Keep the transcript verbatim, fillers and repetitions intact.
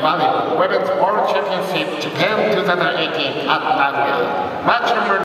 Femminili Women's World Championship Japan twenty eighteen at Mondiali. Match number